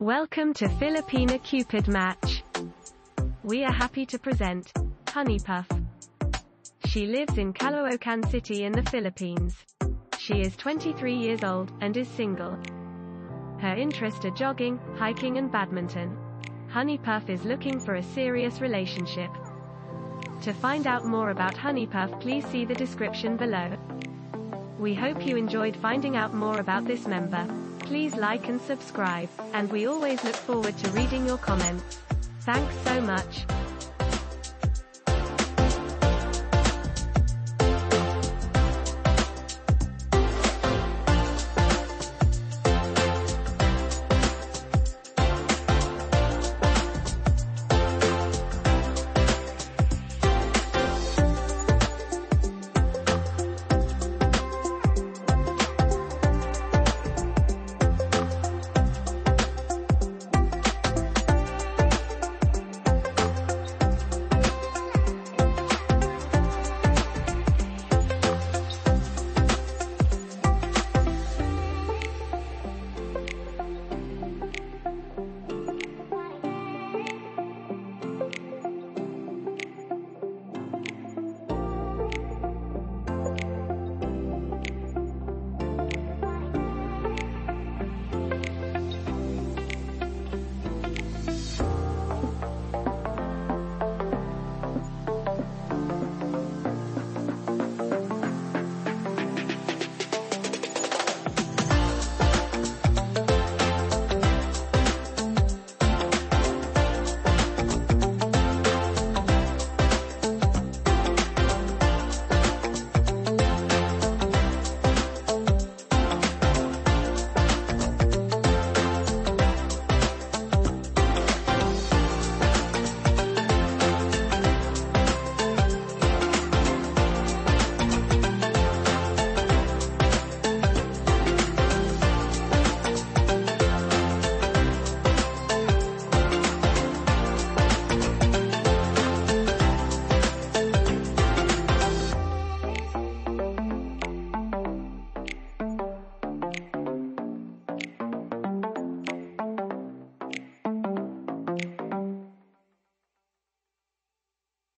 Welcome to Filipina Cupid Match. We are happy to present Honeypuff. She lives in Caloocan City in the Philippines. She is 23 years old and is single. Her interests are jogging, hiking and badminton. Honeypuff is looking for a serious relationship. To find out more about Honeypuff, please see the description below. We hope you enjoyed finding out more about this member. Please like and subscribe, and we always look forward to reading your comments. Thanks so much.